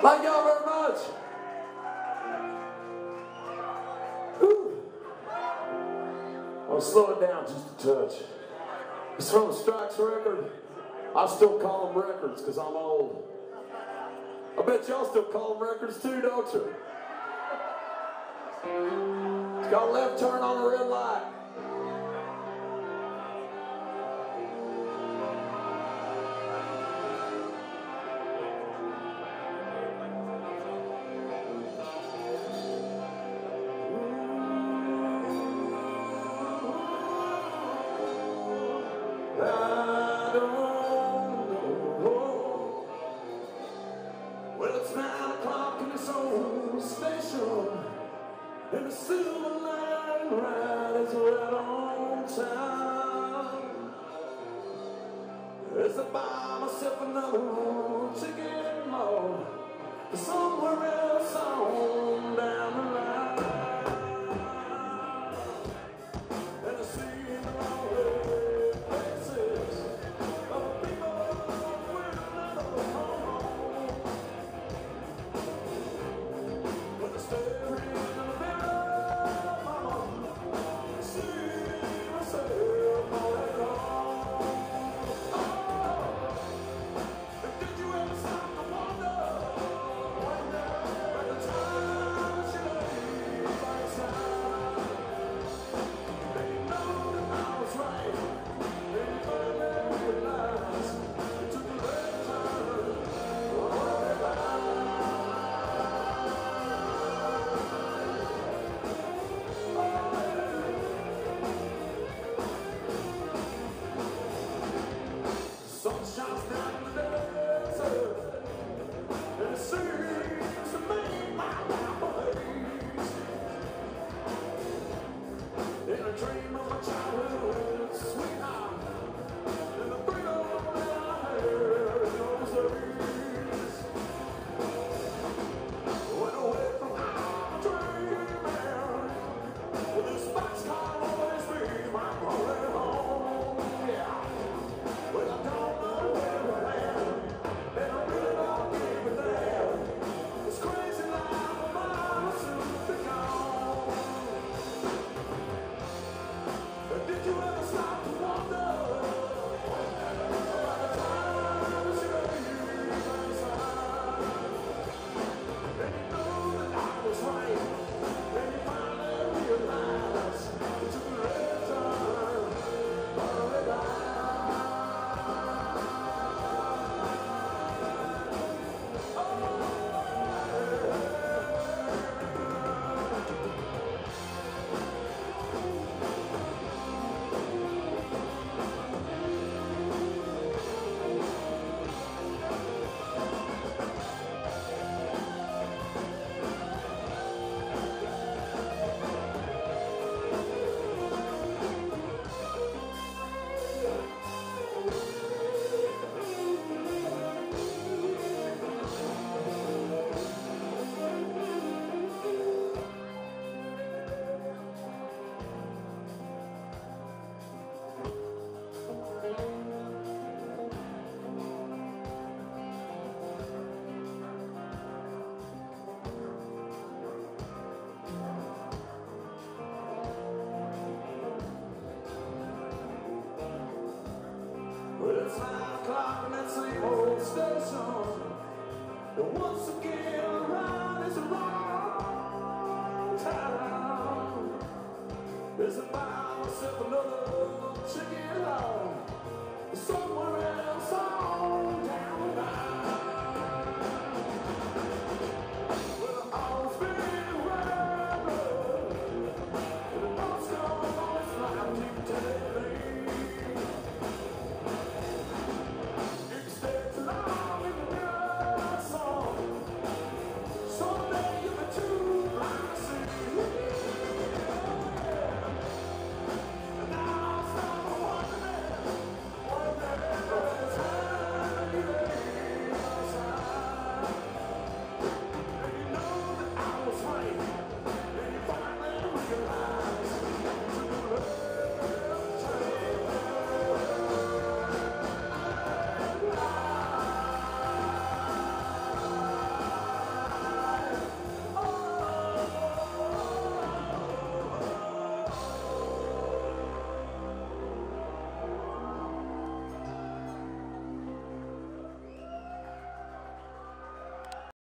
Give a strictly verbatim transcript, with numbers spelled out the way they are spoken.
Thank y'all very much. Whew. I'll slow it down just a touch. It's from the Strikes record. I still call them records because I'm old. I bet y'all still call them records too, don't you? It's got a left turn on a red light. Another chicken out somewhere else.